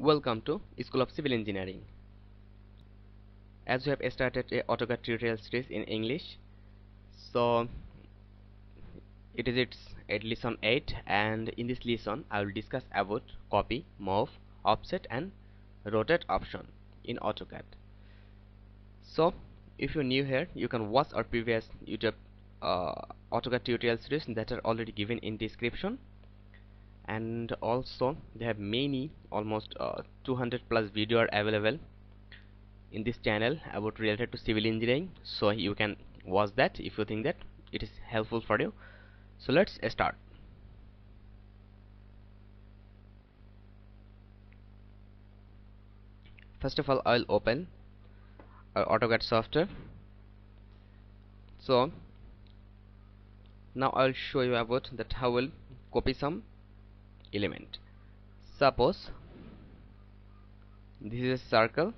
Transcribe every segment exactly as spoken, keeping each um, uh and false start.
Welcome to School of Civil Engineering. As we have started a AutoCAD tutorial series in English, so it is its at lesson eight, and in this lesson I will discuss about copy, move, offset and rotate option in AutoCAD. So if you're new here, you can watch our previous YouTube uh, AutoCAD tutorial series that are already given in description. And also they have many, almost uh, two hundred plus video are available in this channel about related to civil engineering, so you can watch that if you think that it is helpful for you. So let's start. First of all, I'll open our AutoCAD software. So now I'll show you about that how we'll copy some element. Suppose this is a circle.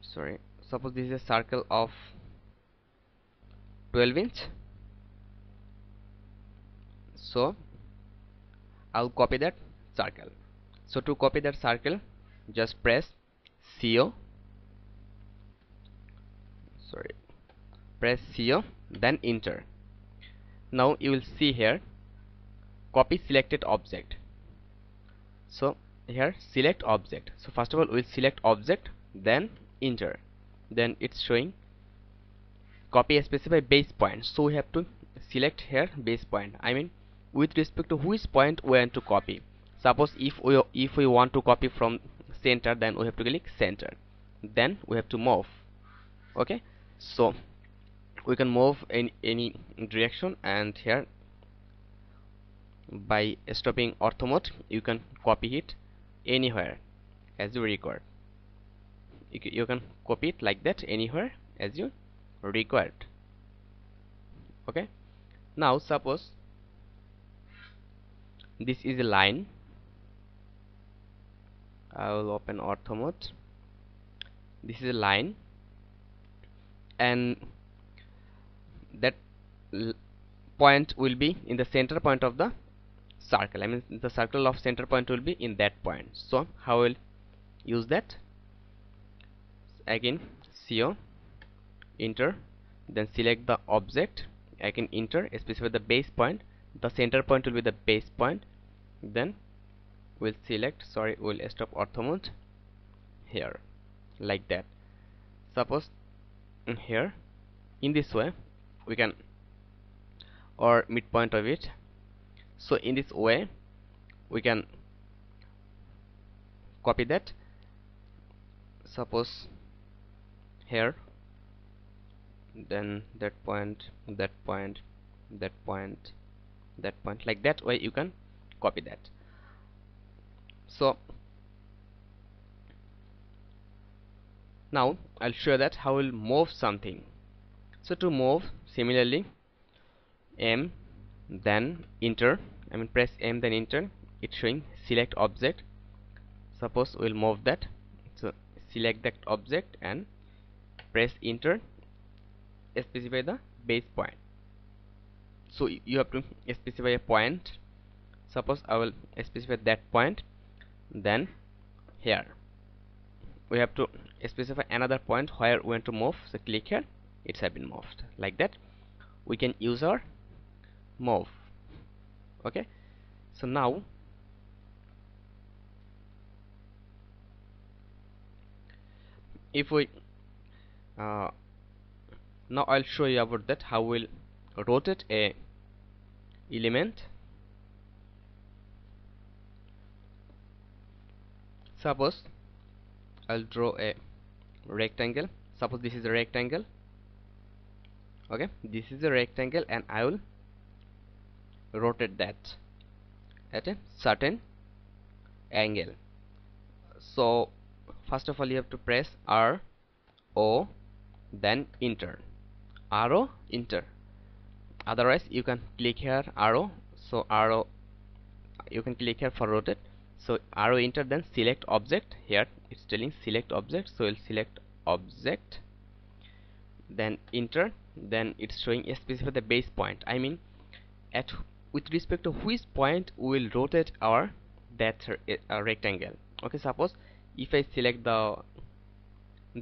Sorry, suppose this is a circle of twelve inch. So I'll copy that circle. So to copy that circle, just press C O. Sorry, press C O, then enter. Now you will see here copy selected object. So here select object. So first of all we will select object, then enter. Then it's showing copy specified base point. So we have to select here base point, I mean with respect to which point we want to copy. Suppose if we if we want to copy from center, then we have to click center. Then we have to move. Okay, so we can move in any direction, and here by stopping ortho mode you can copy it anywhere as you required. You can copy it like that anywhere as you required. Okay, now suppose this is a line. I will open ortho mode. This is a line, and that point will be in the center point of the circle. I mean the circle of center point will be in that point. So how will use that? Again C O, enter, then select the object. I can enter, specify the base point. The center point will be the base point. Then we'll select, sorry, we'll stop ortho mode here like that. Suppose here in this way we can, or midpoint of it. So in this way we can copy that. Suppose here, then that point, that point, that point, that point, like that way you can copy that. So now I'll show that how we'll move something. So to move, similarly M, then enter. I mean press M, then enter. It's showing select object. Suppose we'll move that. So select that object and press enter. Specify the base point. So you have to specify a point. Suppose I will specify that point. Then here we have to specify another point where we want to move. So click here. It has been moved. Like that we can use our move. Okay, so now if we uh, now I'll show you about that how we'll rotate a element. Suppose I'll draw a rectangle. Suppose this is a rectangle. Okay, this is a rectangle, and I will rotate that at a certain angle. So first of all you have to press R O, then enter. R O, enter. Otherwise you can click here R O. So R O, you can click here for rotate. So R O, enter, then select object. Here it's telling select object, so we'll select object, then enter. Then it's showing a specific the base point, I mean at with respect to which point we will rotate our that uh, rectangle. Okay, suppose if I select the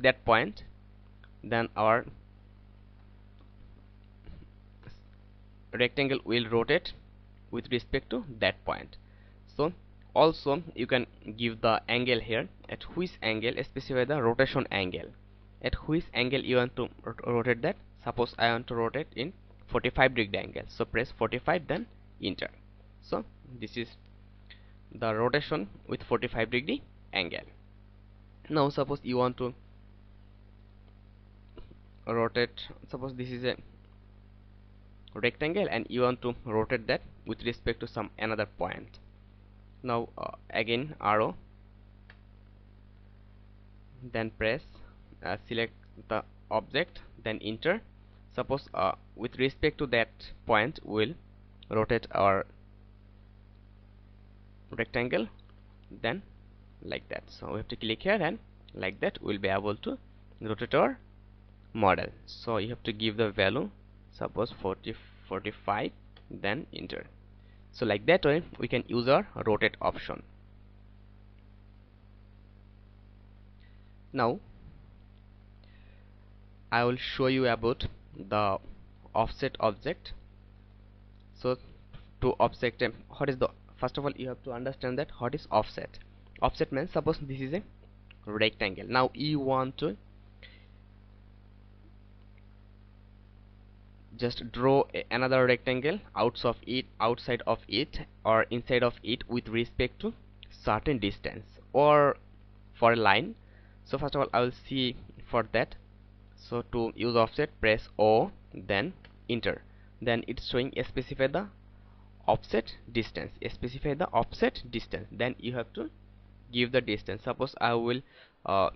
that point, then our rectangle will rotate with respect to that point. So also you can give the angle here, at which angle, specify the rotation angle, at which angle you want to rotate that. Suppose I want to rotate in forty-five degree angle, so press forty-five, then enter. So this is the rotation with forty-five degree angle. Now suppose you want to rotate, suppose this is a rectangle and you want to rotate that with respect to some another point. Now uh, again arrow, then press uh, select the object, then enter. Suppose uh, with respect to that point we'll rotate our rectangle, then like that. So we have to click here, and like that we'll be able to rotate our model. So you have to give the value, suppose forty, forty-five, then enter. So like that way we can use our rotate option. Now I will show you about the offset object. So to offset, what is the first of all you have to understand that what is offset. Offset means, suppose this is a rectangle. Now you want to just draw a, another rectangle outside of it outside of it or inside of it with respect to certain distance or for a line. So first of all I will see for that. So to use offset, press O, then enter. Then it's showing specify the offset distance, specify the offset distance, then you have to give the distance. Suppose I will uh,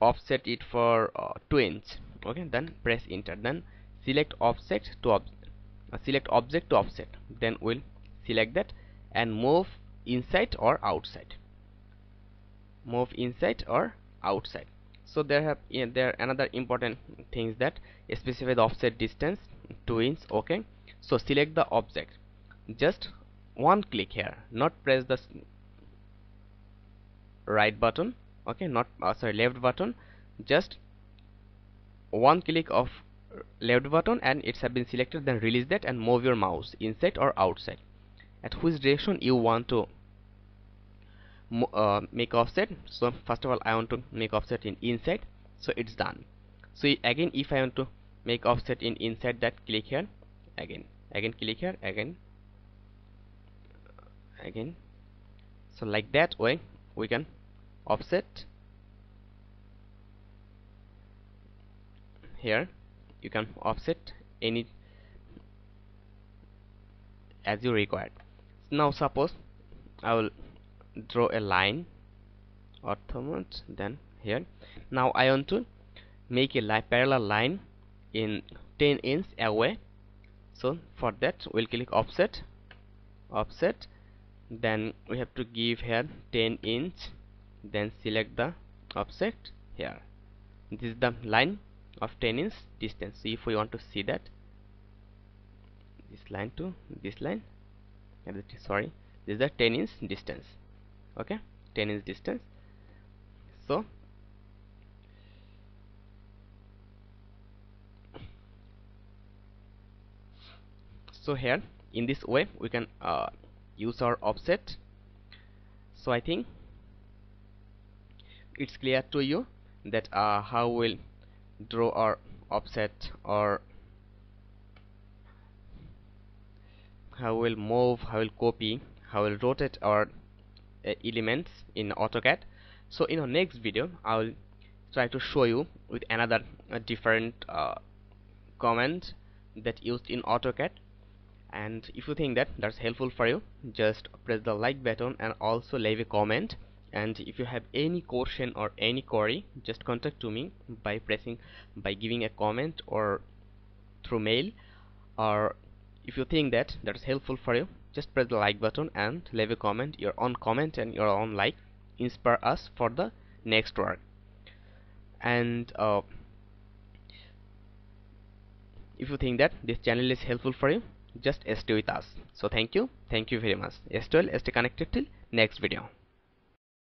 offset it for uh, two inches. Okay, then press enter, then select offset to ob uh, select object to offset, then we'll select that and move inside or outside, move inside or outside. So there have uh, there another important things that specify the offset distance two inches. Okay, so select the object, just one click here, not press the right button, okay, not uh, sorry left button, just one click of left button and it's have been selected. Then release that and move your mouse inside or outside, at which direction you want to uh, make offset. So first of all I want to make offset in inside, so it's done. So again if I want to make offset in inside, that click here, again again click here, again again so like that way we can offset here. You can offset any as you required. Now suppose I will draw a line orthomont, then here. Now I want to make a li parallel line in ten inches away. So for that we'll click offset, offset, then we have to give here ten inches, then select the offset here. This is the line of ten inch distance. So if we want to see that, this line to this line, sorry, this is the ten inch distance. Okay, ten inch distance. So so here in this way we can uh, use our offset. So I think it's clear to you that uh, how we'll draw our offset, or how we'll move, how we'll copy, how we'll rotate our uh, elements in AutoCAD. So in our next video I will try to show you with another uh, different uh, command that used in AutoCAD. And if you think that that's helpful for you, just press the like button and also leave a comment. And if you have any question or any query, just contact to me by pressing by giving a comment or through mail. Or if you think that that's helpful for you, just press the like button and leave a comment, your own comment and your own like. Inspire us for the next work. And uh, if you think that this channel is helpful for you, just stay with us. So thank you, thank you very much. Stay well, stay connected till next video.